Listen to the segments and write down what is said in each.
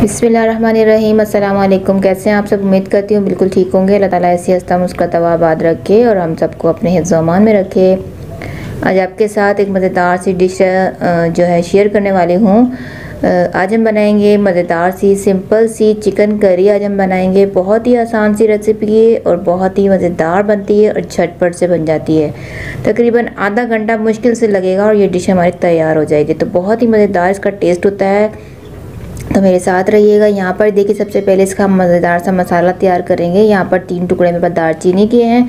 बिस्मिल्लाहिर्रहमानिर्रहीम। अस्सलामुअलैकुम। कैसे हैं आप सब? उम्मीद करती हूँ बिल्कुल ठीक होंगे। अल्लाह ताला ऐसी हस्ता मुस्का तवाबाद रखे और हम सबको अपने हिफ्ज़ अमान में रखे। आज आपके साथ एक मज़ेदार सी डिश जो है शेयर करने वाली हूँ। आज हम बनाएंगे मज़ेदार सी सिंपल सी चिकन करी। आज हम बनाएंगे, बहुत ही आसान सी रेसिपी है और बहुत ही मज़ेदार बनती है और झटपट से बन जाती है। तकरीबन आधा घंटा मुश्किल से लगेगा और ये डिश हमारी तैयार हो जाएगी। तो बहुत ही मज़ेदार इसका टेस्ट होता है, तो मेरे साथ रहिएगा। यहाँ पर देखिए, सबसे पहले इसका मज़ेदार सा मसाला तैयार करेंगे। यहाँ पर 3 टुकड़े मेरे पास दालचीनी के हैं,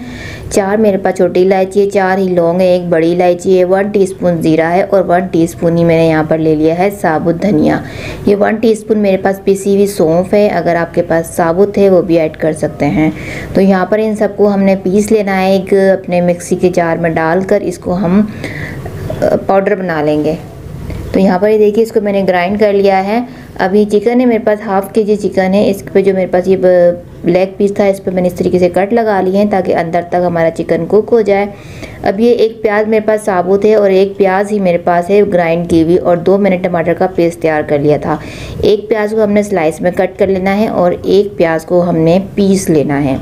4 मेरे पास छोटी इलायची है, 4 ही लौंग है, 1 बड़ी इलायची है, 1 टीस्पून जीरा है और 1 टीस्पून ही मैंने यहाँ पर ले लिया है साबुत धनिया। ये 1 टीस्पून मेरे पास पिसी हुई सौंफ है, अगर आपके पास साबुत है वो भी ऐड कर सकते हैं। तो यहाँ पर इन सबको हमने पीस लेना है, एक अपने मिक्सी के जार में डालकर इसको हम पाउडर बना लेंगे। तो यहाँ पर ये देखिए, इसको मैंने ग्राइंड कर लिया है। अभी चिकन है मेरे पास, 1/2 केजी चिकन है। इस पे जो मेरे पास ये लेग पीस था, इस पे मैंने इस तरीके से कट लगा लिए हैं ताकि अंदर तक हमारा चिकन कुक हो जाए। अब ये 1 प्याज मेरे पास साबुत है और 1 प्याज ही मेरे पास है ग्राइंड की हुई, और 2 मैंने टमाटर का पेस्ट तैयार कर लिया था। 1 प्याज को हमने स्लाइस में कट कर लेना है और 1 प्याज को हमने पीस लेना है,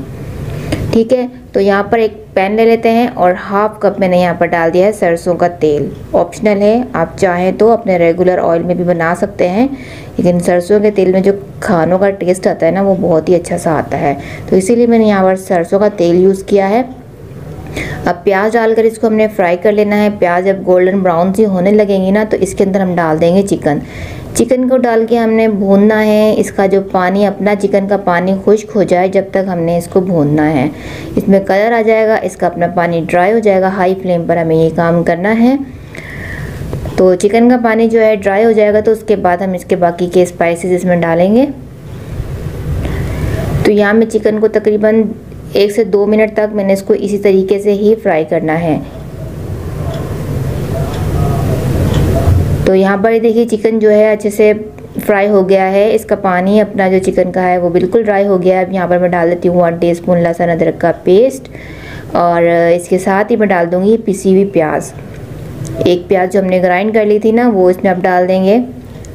ठीक है। तो यहाँ पर एक पैन ले लेते हैं और 1/2 कप मैंने यहाँ पर डाल दिया है सरसों का तेल। ऑप्शनल है, आप चाहें तो अपने रेगुलर ऑयल में भी बना सकते हैं, लेकिन सरसों के तेल में जो खानों का टेस्ट आता है ना, वो बहुत ही अच्छा सा आता है, तो इसीलिए मैंने यहाँ पर सरसों का तेल यूज़ किया है। अब प्याज डालकर इसको हमने फ्राई कर लेना है। प्याज अब गोल्डन ब्राउन सी होने लगेंगी ना, तो इसके अंदर हम डाल देंगे चिकन। चिकन को डाल के हमने भूनना है, इसका जो पानी, अपना चिकन का पानी खुश्क हो जाए जब तक हमने इसको भूनना है। इसमें कलर आ जाएगा, इसका अपना पानी ड्राई हो जाएगा। हाई फ्लेम पर हमें ये काम करना है। तो चिकन का पानी जो है ड्राई हो जाएगा, तो उसके बाद हम इसके बाकी के स्पाइसेस इसमें डालेंगे। तो यहाँ मैं चिकन को तकरीबन 1 से 2 मिनट तक मैंने इसको इसी तरीके से ही फ्राई करना है। तो यहाँ पर देखिए, चिकन जो है अच्छे से फ्राई हो गया है, इसका पानी अपना जो चिकन का है वो बिल्कुल ड्राई हो गया है। अब यहाँ पर मैं डाल देती हूँ 1 टीस्पून लहसुन अदरक का पेस्ट और इसके साथ ही मैं डाल दूँगी पिसी हुई प्याज। 1 प्याज जो हमने ग्राइंड कर ली थी ना, वो इसमें आप डाल देंगे।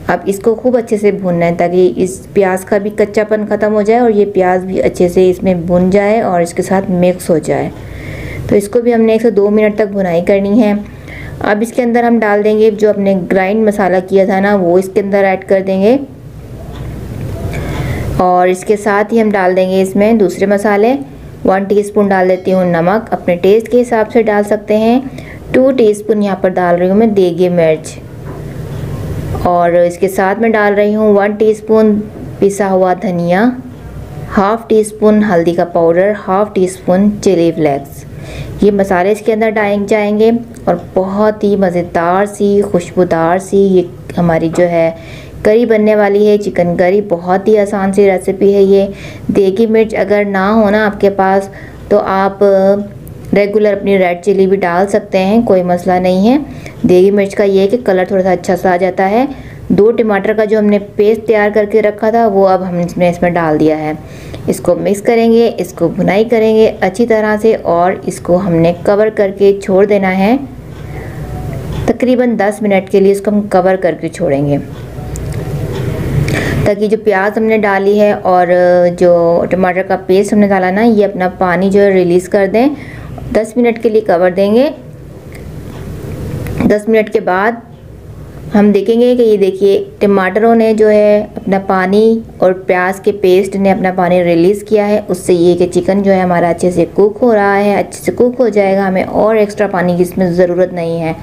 अब इसको खूब अच्छे से भूनना है ताकि इस प्याज का भी कच्चापन ख़त्म हो जाए और ये प्याज भी अच्छे से इसमें भुन जाए और इसके साथ मिक्स हो जाए। तो इसको भी हमने 1 से 2 मिनट तक भुनाई करनी है। अब इसके अंदर हम डाल देंगे जो अपने ग्राइंड मसाला किया था ना, वो इसके अंदर ऐड कर देंगे और इसके साथ ही हम डाल देंगे इसमें दूसरे मसाले। 1 टीस्पून डाल देती हूँ नमक, अपने टेस्ट के हिसाब से डाल सकते हैं। 2 टीस्पून यहाँ पर डाल रही हूँ मैं देगी मिर्च और इसके साथ में डाल रही हूँ 1 टीस्पून पिसा हुआ धनिया, 1/2 टीस्पून हल्दी का पाउडर, 1/2 टीस्पून चिली फ्लेक्स। ये मसाले इसके अंदर डाल जाएंगे और बहुत ही मज़ेदार सी, खुशबूदार सी ये हमारी जो है करी बनने वाली है, चिकन करी। बहुत ही आसान सी रेसिपी है ये। देगी मिर्च अगर ना हो ना आपके पास, तो आप रेगुलर अपनी रेड चिली भी डाल सकते हैं, कोई मसला नहीं है। देगी मिर्च का ये है कि कलर थोड़ा सा अच्छा सा आ जाता है। 2 टमाटर का जो हमने पेस्ट तैयार करके रखा था, वो अब हमने इसमें डाल दिया है। इसको मिक्स करेंगे, इसको भुनाई करेंगे अच्छी तरह से और इसको हमने कवर करके छोड़ देना है। तकरीबन 10 मिनट के लिए इसको हम कवर करके छोड़ेंगे ताकि जो प्याज हमने डाली है और जो टमाटर का पेस्ट हमने डाला ना, ये अपना पानी जो है रिलीज़ कर दें। 10 मिनट के लिए कवर देंगे। 10 मिनट के बाद हम देखेंगे कि ये देखिए, टमाटरों ने जो है अपना पानी और प्याज के पेस्ट ने अपना पानी रिलीज़ किया है। उससे ये कि चिकन जो है हमारा अच्छे से कुक हो रहा है, अच्छे से कुक हो जाएगा, हमें और एक्स्ट्रा पानी की इसमें ज़रूरत नहीं है।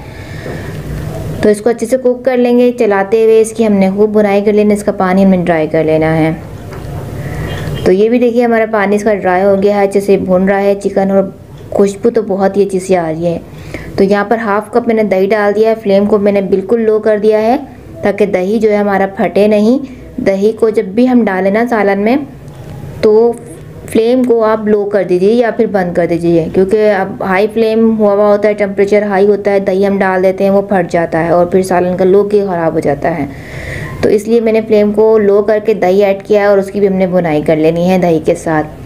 तो इसको अच्छे से कुक कर लेंगे, चलाते हुए इसकी हमने खूब भुनाई कर लेना, इसका पानी हमने ड्राई कर लेना है। तो ये भी देखिए, हमारा पानी इसका ड्राई हो गया है, अच्छे से भुन रहा है चिकन और खुशबू तो बहुत ही अच्छी सी आ रही है। तो यहाँ पर 1/2 कप मैंने दही डाल दिया है। फ्लेम को मैंने बिल्कुल लो कर दिया है ताकि दही जो है हमारा फटे नहीं। दही को जब भी हम डालें ना सालन में, तो फ्लेम को आप लो कर दीजिए या फिर बंद कर दीजिए, क्योंकि अब हाई फ्लेम हुआ होता है, टेम्परेचर हाई होता है, दही हम डाल देते हैं, वो फट जाता है और फिर सालन का लो के ख़राब हो जाता है। तो इसलिए मैंने फ्लेम को लो करके दही ऐड किया है और उसकी भी हमने भुनाई कर लेनी है दही के साथ।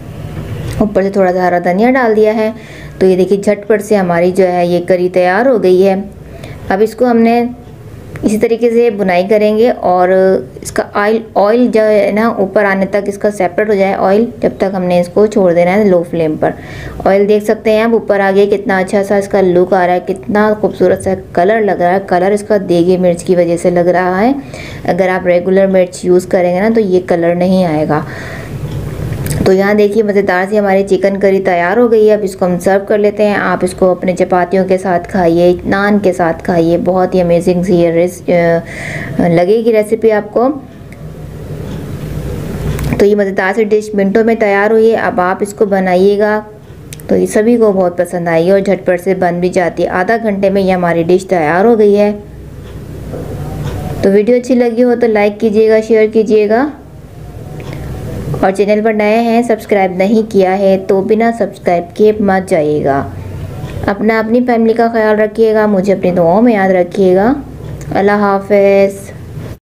ऊपर से थोड़ा सा हरा धनिया डाल दिया है। तो ये देखिए, झटपट से हमारी जो है ये करी तैयार हो गई है। अब इसको हमने इसी तरीके से बुनाई करेंगे और इसका ऑयल जो है ना ऊपर आने तक इसका सेपरेट हो जाए ऑयल, जब तक हमने इसको छोड़ देना है लो फ्लेम पर। ऑयल देख सकते हैं आप ऊपर आ गया, कितना अच्छा सा इसका लुक आ रहा है, कितना खूबसूरत सा कलर लग रहा है। कलर इसका देगी मिर्च की वजह से लग रहा है, अगर आप रेगुलर मिर्च यूज़ करेंगे ना तो ये कलर नहीं आएगा। तो यहाँ देखिए मज़ेदार सी हमारी चिकन करी तैयार हो गई है। अब इसको हम सर्व कर लेते हैं। आप इसको अपने चपातियों के साथ खाइए, नान के साथ खाइए, बहुत ही अमेजिंग सी ये लगेगी रेसिपी आपको। तो ये मज़ेदार सी डिश मिनटों में तैयार हुई है। अब आप इसको बनाइएगा तो ये सभी को बहुत पसंद आई और झटपट से बन भी जाती है। आधा घंटे में ये हमारी डिश तैयार हो गई है। तो वीडियो अच्छी लगी हो तो लाइक कीजिएगा, शेयर कीजिएगा और चैनल पर नए हैं सब्सक्राइब नहीं किया है तो बिना सब्सक्राइब किए मत जाइएगा। अपना अपनी फैमिली का ख्याल रखिएगा, मुझे अपनी दुआओं में याद रखिएगा। अल्लाह हाफ़िज़।